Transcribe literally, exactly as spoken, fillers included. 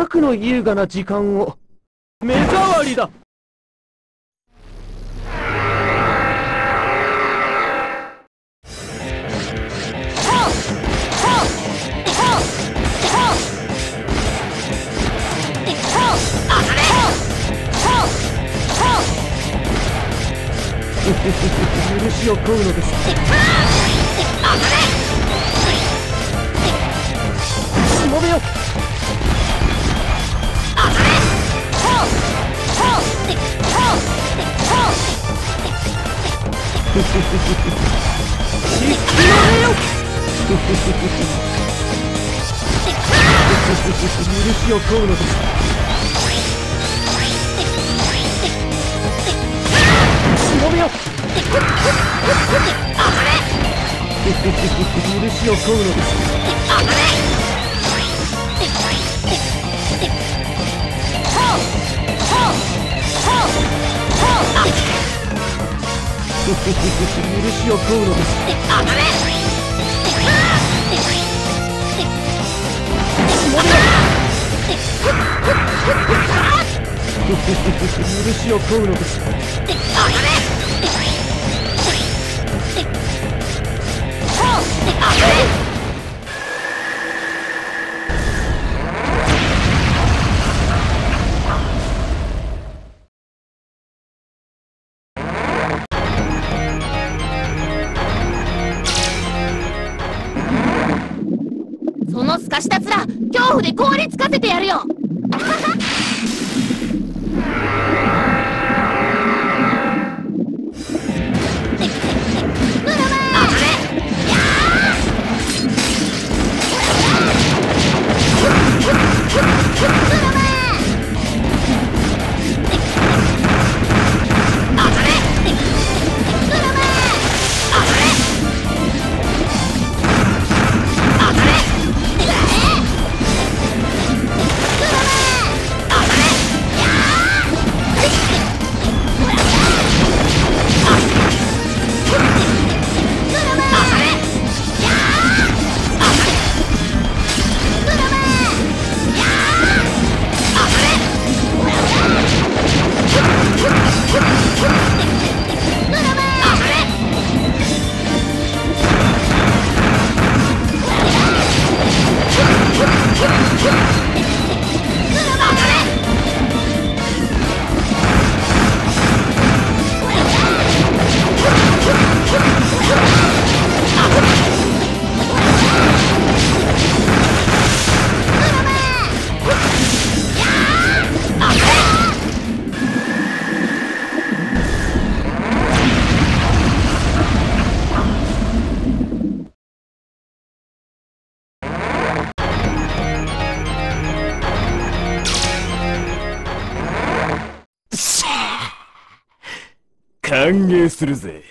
かくの優雅な時間を。目障りだ。許しを請うのです。しもべよ。許しを請うのです。許しを請うのです。許しを請うのです。許しを請うのです。そのすかした面、恐怖で凍りつかせてやるよ。歓迎するぜ。